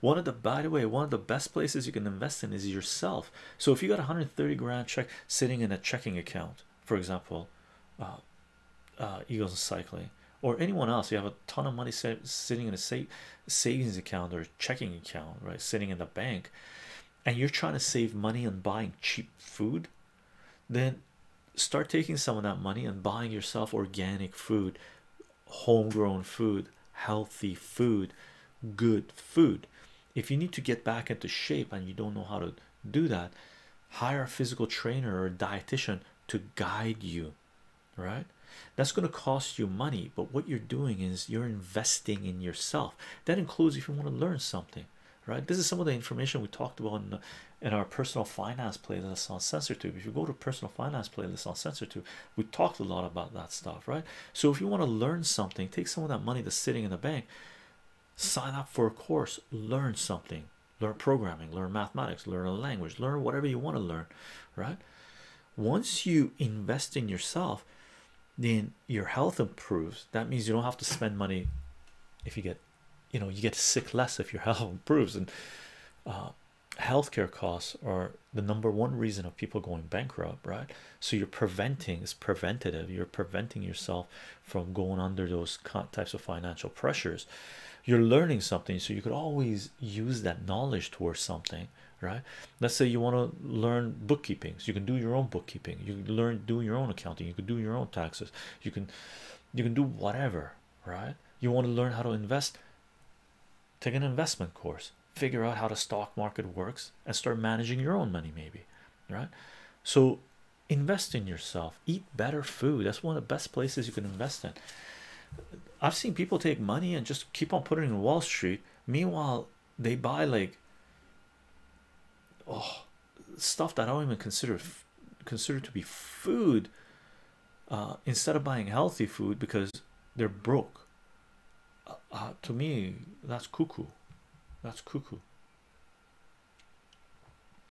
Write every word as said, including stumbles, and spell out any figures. One of the, by the way, one of the best places you can invest in is yourself. So if you got one hundred thirty grand check sitting in a checking account, for example, uh, uh, Eagles and Cycling, or anyone else, you have a ton of money sitting in a sa savings account or a checking account, right, sitting in the bank, and you're trying to save money on buying cheap food, then start taking some of that money and buying yourself organic food, homegrown food, healthy food, good food. If you need to get back into shape and you don't know how to do that, hire a physical trainer or a dietitian to guide you, right? That's going to cost you money, but what you're doing is you're investing in yourself. That includes if you want to learn something, right? This is some of the information we talked about in, in our personal finance playlist on SensorTube. If you go to personal finance playlist on SensorTube, we talked a lot about that stuff, right? So if you want to learn something, take some of that money that's sitting in the bank, sign up for a course, learn something, learn programming, learn mathematics, learn a language, learn whatever you want to learn, right? Once you invest in yourself, then your health improves. That means you don't have to spend money. If you get, you know, you get sick less if your health improves. And uh, healthcare costs are the number one reason of people going bankrupt, right? So you're preventing, it's preventative, you're preventing yourself from going under those types of financial pressures. You're learning something, so you could always use that knowledge towards something, right? Let's say you want to learn bookkeeping, so you can do your own bookkeeping, you can learn do your own accounting, you can do your own taxes, you can you can do whatever, right? You want to learn how to invest, take an investment course, figure out how the stock market works and start managing your own money maybe, right? So invest in yourself, eat better food. That's one of the best places you can invest in. I've seen people take money and just keep on putting it in Wall Street. Meanwhile, they buy like oh stuff that I don't even consider consider to be food uh, instead of buying healthy food because they're broke. Uh, uh, to me, that's cuckoo. That's cuckoo.